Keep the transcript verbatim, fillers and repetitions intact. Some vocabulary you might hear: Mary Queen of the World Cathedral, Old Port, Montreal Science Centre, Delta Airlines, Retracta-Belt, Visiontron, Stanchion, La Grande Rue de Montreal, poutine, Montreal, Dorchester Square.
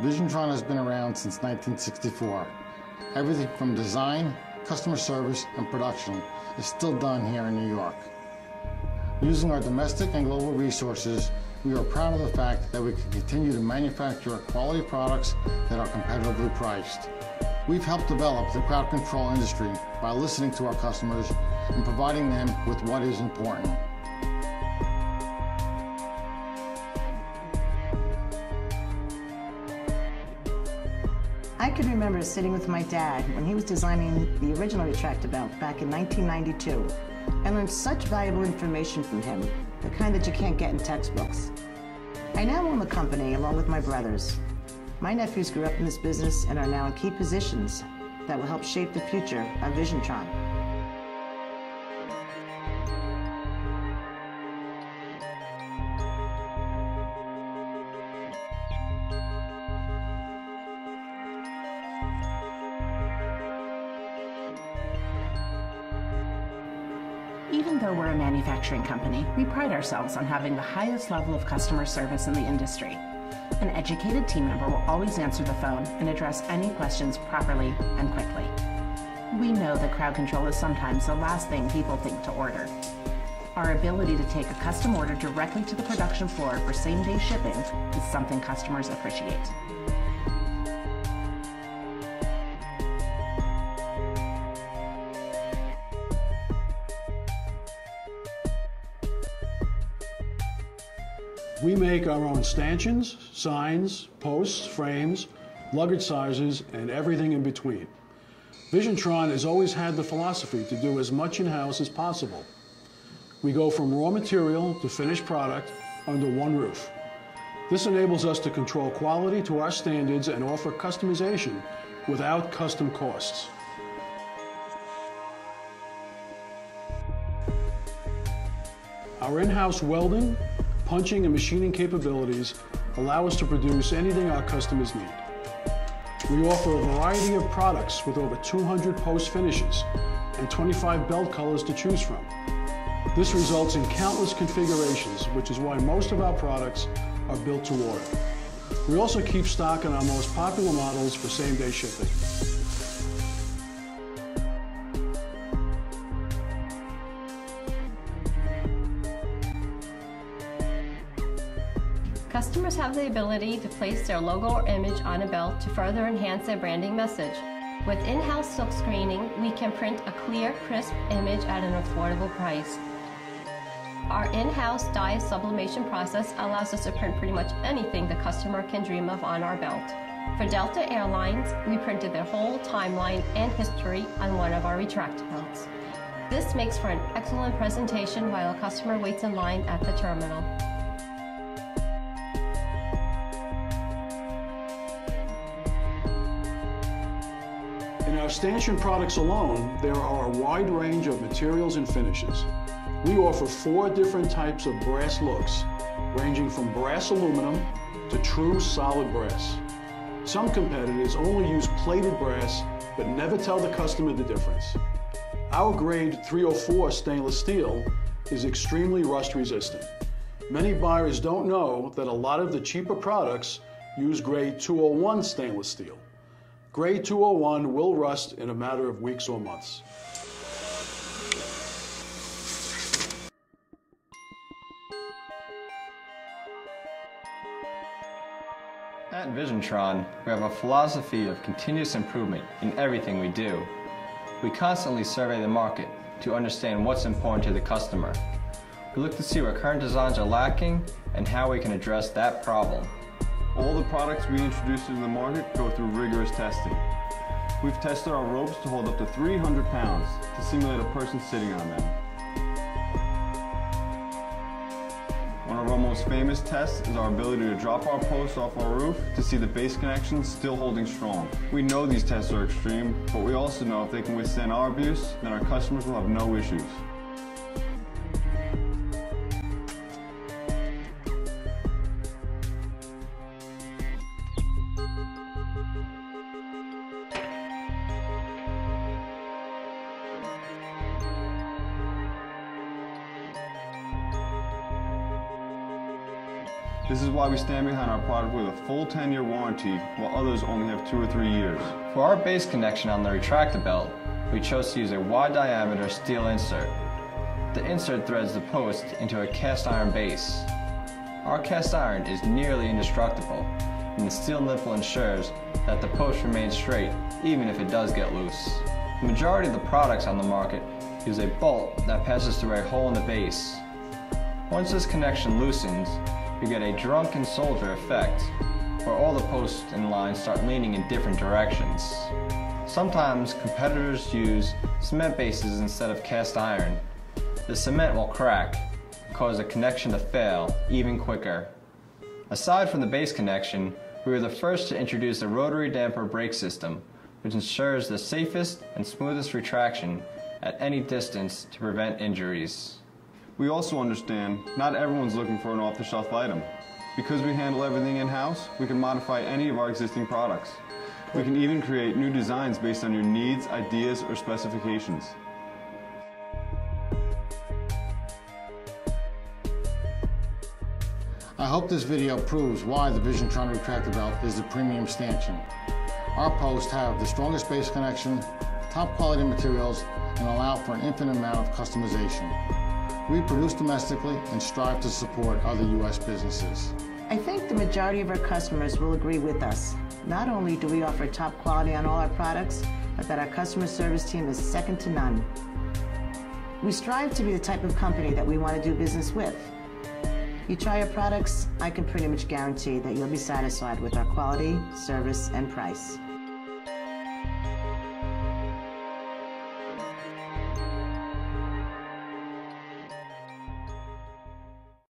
Visiontron has been around since nineteen sixty-four. Everything from design, customer service, and production is still done here in New York. Using our domestic and global resources, we are proud of the fact that we can continue to manufacture quality products that are competitively priced. We've helped develop the crowd control industry by listening to our customers and providing them with what is important. I could remember sitting with my dad when he was designing the original Retracta-Belt back in nineteen ninety-two. I learned such valuable information from him, the kind that you can't get in textbooks. I now own the company along with my brothers. My nephews grew up in this business and are now in key positions that will help shape the future of Visiontron. Even though we're a manufacturing company, we pride ourselves on having the highest level of customer service in the industry. An educated team member will always answer the phone and address any questions properly and quickly. We know that crowd control is sometimes the last thing people think to order. Our ability to take a custom order directly to the production floor for same-day shipping is something customers appreciate. We make our own stanchions, signs, posts, frames, luggage sizes, and everything in between. Visiontron has always had the philosophy to do as much in-house as possible. We go from raw material to finished product under one roof. This enables us to control quality to our standards and offer customization without custom costs. Our in-house welding, punching and machining capabilities allow us to produce anything our customers need. We offer a variety of products with over two hundred post finishes and twenty-five belt colors to choose from. This results in countless configurations, which is why most of our products are built to order. We also keep stock on our most popular models for same-day shipping. Customers have the ability to place their logo or image on a belt to further enhance their branding message. With in-house silk screening, we can print a clear, crisp image at an affordable price. Our in-house dye sublimation process allows us to print pretty much anything the customer can dream of on our belt. For Delta Airlines, we printed their whole timeline and history on one of our retractable belts. This makes for an excellent presentation while a customer waits in line at the terminal. In our stanchion products alone, there are a wide range of materials and finishes. We offer four different types of brass looks, ranging from brass aluminum to true solid brass. Some competitors only use plated brass, but never tell the customer the difference. Our grade three oh four stainless steel is extremely rust resistant. Many buyers don't know that a lot of the cheaper products use grade two oh one stainless steel. Grade two oh one will rust in a matter of weeks or months. At Visiontron, we have a philosophy of continuous improvement in everything we do. We constantly survey the market to understand what's important to the customer. We look to see what current designs are lacking and how we can address that problem. All the products we introduce to the market go through rigorous testing. We've tested our ropes to hold up to three hundred pounds to simulate a person sitting on them. One of our most famous tests is our ability to drop our posts off our roof to see the base connections still holding strong. We know these tests are extreme, but we also know if they can withstand our abuse, then our customers will have no issues. This is why we stand behind our product with a full ten-year warranty, while others only have two or three years. For our base connection on the Retracta-Belt, we chose to use a wide-diameter steel insert. The insert threads the post into a cast-iron base. Our cast iron is nearly indestructible, and the steel nipple ensures that the post remains straight, even if it does get loose. The majority of the products on the market use a bolt that passes through a hole in the base. Once this connection loosens, you get a drunken soldier effect, where all the posts and lines start leaning in different directions. Sometimes competitors use cement bases instead of cast iron. The cement will crack and cause the connection to fail even quicker. Aside from the base connection, we were the first to introduce a rotary damper brake system, which ensures the safest and smoothest retraction at any distance to prevent injuries. We also understand not everyone's looking for an off-the-shelf item. Because we handle everything in-house, we can modify any of our existing products. We can even create new designs based on your needs, ideas, or specifications. I hope this video proves why the Visiontron Retracta-Belt is the premium stanchion. Our posts have the strongest base connection, top quality materials, and allow for an infinite amount of customization. We produce domestically and strive to support other U S businesses. I think the majority of our customers will agree with us. Not only do we offer top quality on all our products, but that our customer service team is second to none. We strive to be the type of company that we want to do business with. You try our products, I can pretty much guarantee that you'll be satisfied with our quality, service, and price.